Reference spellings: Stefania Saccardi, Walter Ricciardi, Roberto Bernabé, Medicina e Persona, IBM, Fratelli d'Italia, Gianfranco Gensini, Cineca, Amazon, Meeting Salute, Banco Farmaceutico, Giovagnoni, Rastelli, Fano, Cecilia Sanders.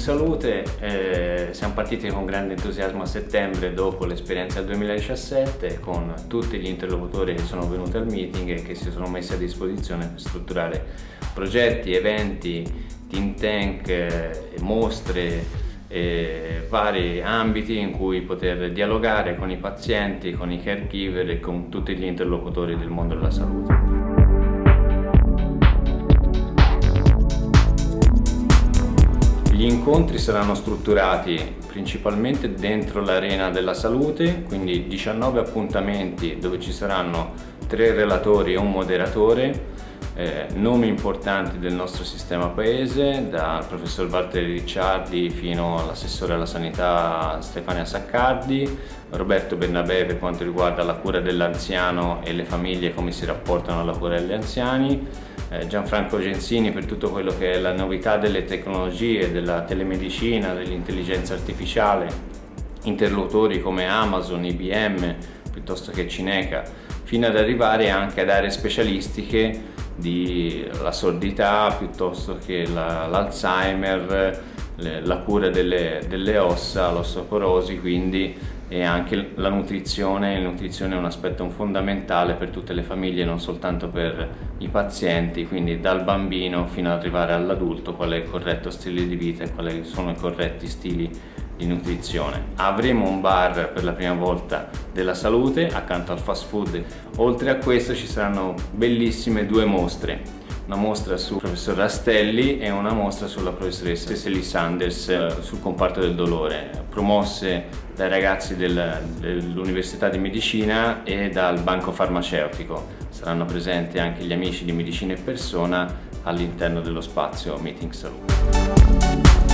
Salute, siamo partiti con grande entusiasmo a settembre dopo l'esperienza del 2017 con tutti gli interlocutori che sono venuti al meeting e che si sono messi a disposizione per strutturare progetti, eventi, think tank, mostre, vari ambiti in cui poter dialogare con i pazienti, con i caregiver e con tutti gli interlocutori del mondo della salute. Gli incontri saranno strutturati principalmente dentro l'arena della salute, quindi 19 appuntamenti dove ci saranno 3 relatori e un moderatore, nomi importanti del nostro sistema paese, dal professor Walter Ricciardi fino all'assessore alla sanità Stefania Saccardi, Roberto Bernabé per quanto riguarda la cura dell'anziano e le famiglie, come si rapportano alla cura degli anziani, Gianfranco Gensini per tutto quello che è la novità delle tecnologie, della telemedicina, dell'intelligenza artificiale, interlocutori come Amazon, IBM, piuttosto che Cineca, fino ad arrivare anche ad aree specialistiche di la sordità, piuttosto che l'Alzheimer, la cura delle ossa, l'osteoporosi, quindi, e anche la nutrizione. La nutrizione è un aspetto fondamentale per tutte le famiglie, non soltanto per i pazienti, quindi dal bambino fino ad arrivare all'adulto, qual è il corretto stile di vita e quali sono i corretti stili di nutrizione. Avremo un bar per la prima volta della salute accanto al fast food. Oltre a questo ci saranno bellissime 2 mostre. Una mostra sul professor Rastelli e una mostra sulla professoressa Cecilia Sanders sul comparto del dolore, promosse dai ragazzi dell'Università di Medicina e dal Banco Farmaceutico. Saranno presenti anche gli amici di Medicina e Persona all'interno dello spazio Meeting Salute.